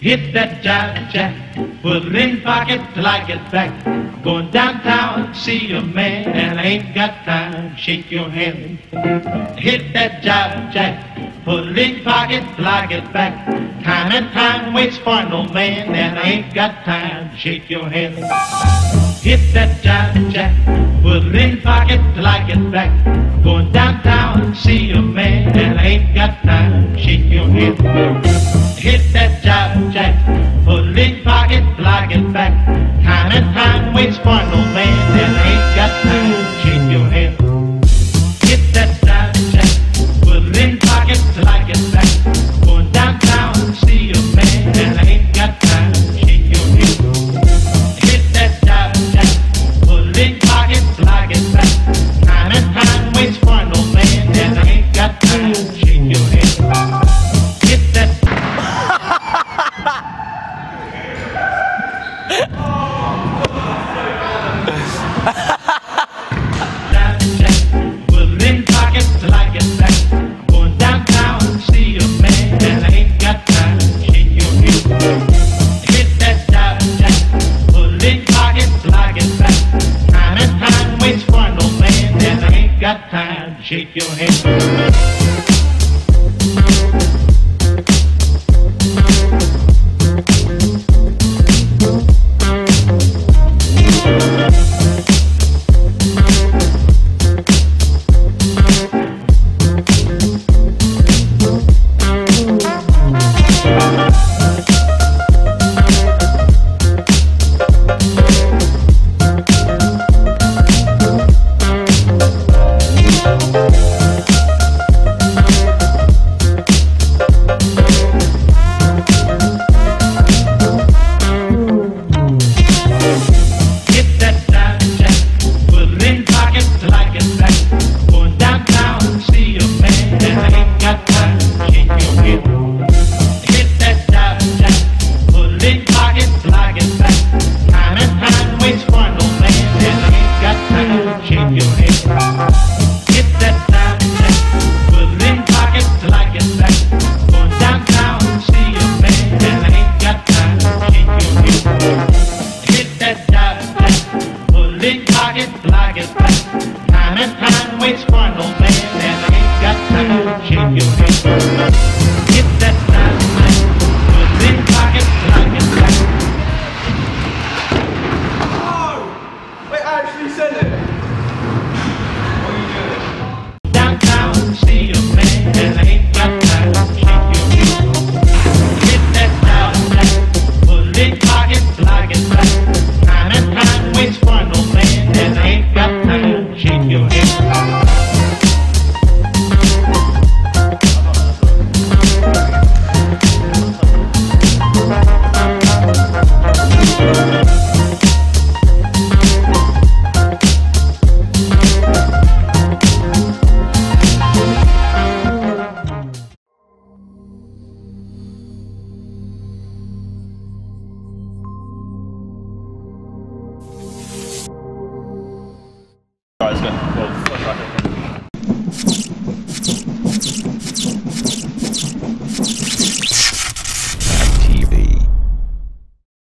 Hit that jive jack, put it in pocket till I get back. Going downtown, see a man, and I ain't got time. Shake your hand. Hit that jive jack, put it in pocket till I get back. Time and time waits for no man, and I ain't got time. Shake your hand. Hit that jive jack, put it in pocket till I get back. Going downtown, see a man, and I ain't got time. Shake your hand. Hit that jive jack, put it in pocket till I get back. Time and time waits for no man.